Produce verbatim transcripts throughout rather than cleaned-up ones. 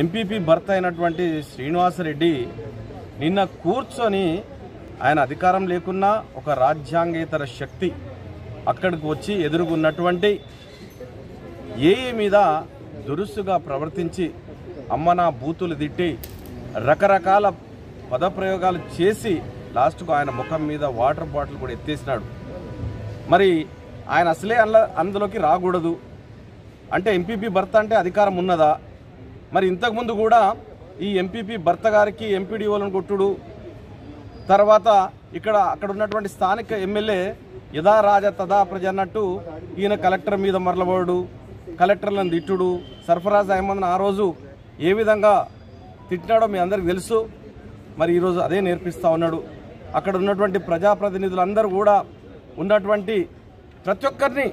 MPP భర్త అయినటువంటి శ్రీనివాసరెడ్డి నిన్న కూర్చొని ఆయన అధికారం లేకున్నా ఒక రాజ్యాంగేతర శక్తి అక్కడికి వచ్చి ఎదురుగున్నటువంటి ఏఏ మీద దురుసుగా ప్రవర్తించి అమ్మనా బూతులు దిట్టి రకరకాల పదప్రయోగాలు చేసి లాస్ట్కు ఆయన ముఖం మీద వాటర్ బాటిల్ కూడా ఎత్తేసినాడు. మరి ఆయన అసలే అందులోకి రాకూడదు అంటే ఎంపీపీ భర్త అంటే అధికారం ఉన్నదా? మరి ఇంతకుముందు కూడా ఈ ఎంపీపీ భర్త గారికి ఎంపీడీఓలను కొట్టుడు, తర్వాత ఇక్కడ అక్కడ ఉన్నటువంటి స్థానిక ఎమ్మెల్యే యథా రాజ తదా ప్రజ అన్నట్టు ఈయన కలెక్టర్ మీద మరలబోడు, కలెక్టర్లను తిట్టుడు, సర్ఫరాజ్ అహ్మద్ను ఆ రోజు ఏ విధంగా తిట్టినాడో మీ అందరికీ తెలుసు. మరి ఈరోజు అదే నేర్పిస్తూ ఉన్నాడు. అక్కడ ఉన్నటువంటి ప్రజాప్రతినిధులందరూ కూడా ఉన్నటువంటి ప్రతి ఒక్కరిని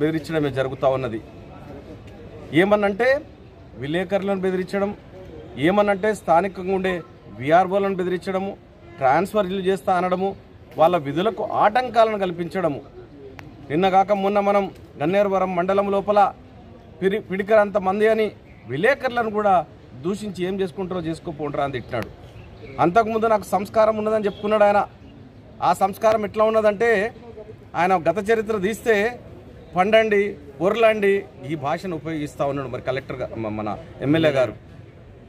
బెదిరించడమే జరుగుతూ ఉన్నది. ఏమనంటే విలేకరులను బెదిరించడం, ఏమనంటే స్థానికంగా ఉండే విఆర్ఓలను బెదిరించడము, ట్రాన్స్ఫర్లు చేస్తా అనడము, వాళ్ళ విధులకు ఆటంకాలను కల్పించడము. నిన్నగాక మొన్న మనం గన్నేరువరం మండలం లోపల పిరి పిడికరంత మంది అని విలేకరులను కూడా దూషించి ఏం చేసుకుంటారో చేసుకోపోంటారా అని తిట్టినాడు. అంతకుముందు నాకు సంస్కారం ఉన్నదని చెప్పుకున్నాడు ఆయన. ఆ సంస్కారం ఎట్లా ఉన్నదంటే ఆయన గత చరిత్ర తీస్తే పండండి, పొరలండి ఈ భాషను ఉపయోగిస్తూ ఉన్నాడు మరి కలెక్టర్ మన ఎమ్మెల్యే గారు.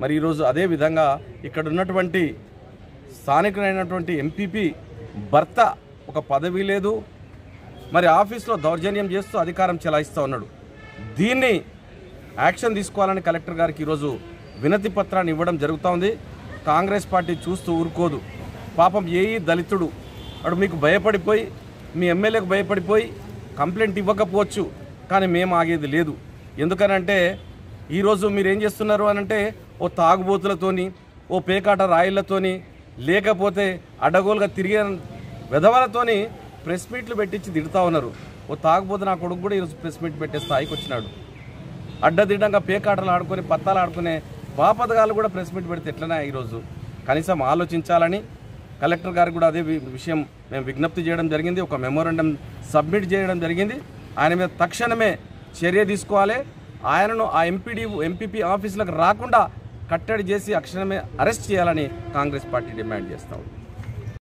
మరి ఈరోజు అదే విధంగా ఇక్కడ ఉన్నటువంటి స్థానికులైనటువంటి ఎంపీపీ భర్త ఒక పదవి లేదు, మరి ఆఫీస్లో దౌర్జన్యం చేస్తూ అధికారం చెలాయిస్తూ ఉన్నాడు. దీన్ని యాక్షన్ తీసుకోవాలని కలెక్టర్ గారికి ఈరోజు వినతి పత్రాన్ని ఇవ్వడం జరుగుతూ ఉంది. కాంగ్రెస్ పార్టీ చూస్తూ ఊరుకోదు. పాపం ఏ దళితుడు అటు మీకు భయపడిపోయి, మీ ఎమ్మెల్యేకు భయపడిపోయి కంప్లైంట్ ఇవ్వకపోవచ్చు, కానీ మేము ఆగేది లేదు. ఎందుకనంటే ఈరోజు మీరేం చేస్తున్నారు అనంటే ఓ తాగుబోతులతోని, ఓ పేకాట రాయిళ్లతోని, లేకపోతే అడ్డగోలుగా తిరిగే విధవలతోని ప్రెస్ మీట్లు పెట్టించి తిడుతూ ఉన్నారు. ఓ తాగుబోతు నా కొడుకు కూడా ఈరోజు ప్రెస్ మీట్ పెట్టే స్థాయికి వచ్చినాడు. అడ్డదిడ్డంగా పేకాటలు ఆడుకొని పత్తాలు ఆడుకునే బాపతగాళ్ళు కూడా ప్రెస్ మీట్ పెడితే ఎట్లనే ఈరోజు కనీసం ఆలోచించాలని కలెక్టర్ గారికి కూడా అదే విషయం మేము విజ్ఞప్తి చేయడం జరిగింది. ఒక మెమోరాండం సబ్మిట్ చేయడం జరిగింది. ఆయన మీద తక్షణమే చర్య తీసుకోవాలి. ఆయనను ఆ ఎంపీడీ ఎంపీపీ ఆఫీసులకు రాకుండా కట్టడి చేసి తక్షణమే అరెస్ట్ చేయాలని కాంగ్రెస్ పార్టీ డిమాండ్ చేస్తా ఉంది.